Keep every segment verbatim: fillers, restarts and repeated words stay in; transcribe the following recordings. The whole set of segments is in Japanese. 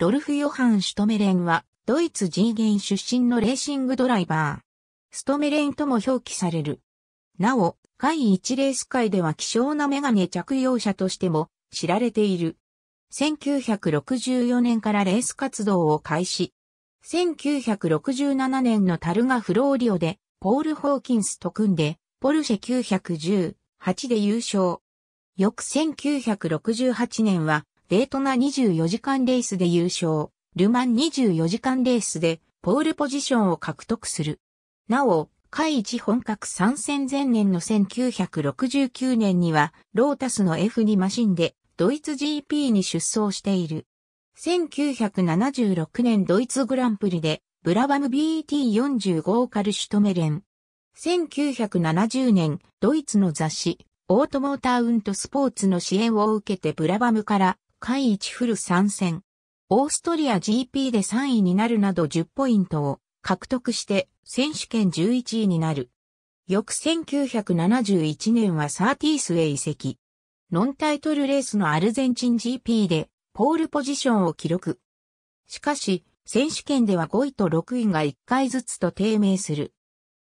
ロルフ・ヨハン・シュトメレンは、ドイツジーゲン出身のレーシングドライバー。ストメレンとも表記される。なお、ガイワンレース界では希少なメガネ着用者としても知られている。せんきゅうひゃくろくじゅうよねんからレース活動を開始。せんきゅうひゃくろくじゅうななねんのタルガ・フローリオで、ポール・ホーキンスと組んで、ポルシェきゅういちまるはちで優勝。翌せんきゅうひゃくろくじゅうはちねんは、デートナにじゅうよじかんレースで優勝、ルマンにじゅうよじかんレースで、ポールポジションを獲得する。なお、ガイワン本格参戦前年のせんきゅうひゃくろくじゅうきゅうねんには、ロータスの エフツー マシンで、ドイツ ジーピー に出走している。せんきゅうひゃくななじゅうろくねんドイツグランプリで、ブラバム ビーティーよんじゅうご カルシュトメレン。せんきゅうひゃくななじゅうねん、ドイツの雑誌、オートモーターウントスポーツの支援を受けてブラバムから、ガイワンフル参戦。オーストリア ジーピー でさんいになるなどじゅっポイントを獲得して、選手権じゅういちいになる。翌せんきゅうひゃくななじゅういちねんはサーティースへ移籍。ノンタイトルレースのアルゼンチン ジーピー で、ポールポジションを記録。しかし、選手権ではごいとろくいがいっかいずつと低迷する。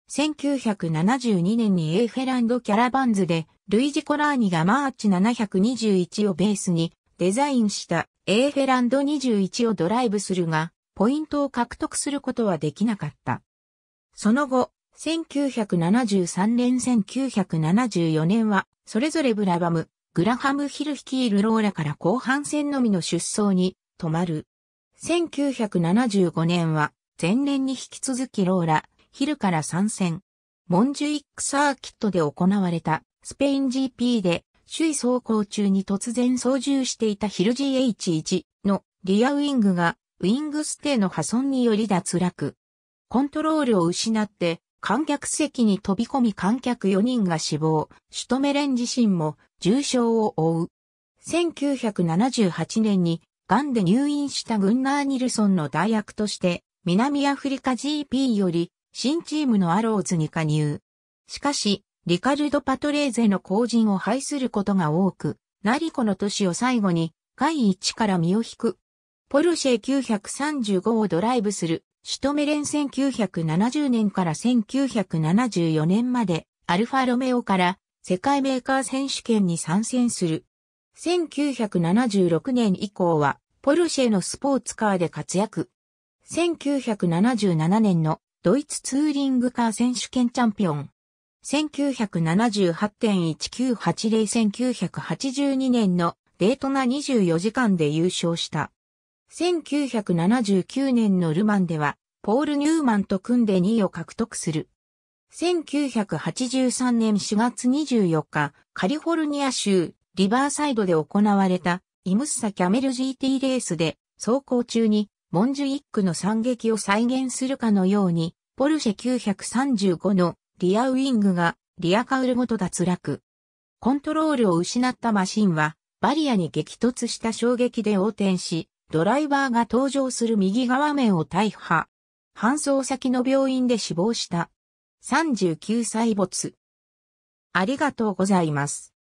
せんきゅうひゃくななじゅうにねんにエーフェランドキャラバンズでルイジ・コラーニがマーチななひゃくにじゅういちをベースにデザインしたエーフェランドにじゅういちをドライブするがポイントを獲得することはできなかった。その後、せんきゅうひゃくななじゅうさんねんせんきゅうひゃくななじゅうよねんはそれぞれブラバム、グラハム・ヒル率いるローラから後半戦のみの出走に止まる。せんきゅうひゃくななじゅうごねんは前年に引き続きローラ、ヒルから参戦。モンジュイックサーキットで行われたスペイン ジーピー で首位走行中に突然操縦していたヒル ジーエイチワン のリアウィングがウィングステーの破損により脱落。コントロールを失って観客席に飛び込み観客よにんが死亡、シュトメレン自身も重傷を負う。せんきゅうひゃくななじゅうはちねんに癌で入院したグンナー・ニルソンの代役として南アフリカ ジーピー より新チームのアローズに加入。しかし、リカルド・パトレーゼの後塵を拝することが多く、ナリコの年を最後に、ガイワンから身を引く。ポルシェきゅうひゃくさんじゅうごをドライブする、シュトメレンせんきゅうひゃくななじゅうねんからせんきゅうひゃくななじゅうよねんまで、アルファロメオから世界メーカー選手権に参戦する。せんきゅうひゃくななじゅうろくねん以降は、ポルシェのスポーツカーで活躍。せんきゅうひゃくななじゅうななねんの、ドイツツーリングカー選手権チャンピオン。せんきゅうひゃくななじゅうはちねんせんきゅうひゃくはちじゅうにねんのデートナにじゅうよじかんで優勝した。せんきゅうひゃくななじゅうきゅうねんのルマンでは、ポール・ニューマンと組んでにいを獲得する。せんきゅうひゃくはちじゅうさんねんしがつにじゅうよっか、カリフォルニア州リバーサイドで行われたイムッサ・キャメル ジーティー レースで、走行中に、モンジュイックの惨劇を再現するかのように、ポルシェきゅうひゃくさんじゅうごのリアウィングがリアカウルごと脱落。コントロールを失ったマシンはバリアに激突した衝撃で横転し、ドライバーが登場する右側面を大破。搬送先の病院で死亡した。さんじゅうきゅうさい没。ありがとうございます。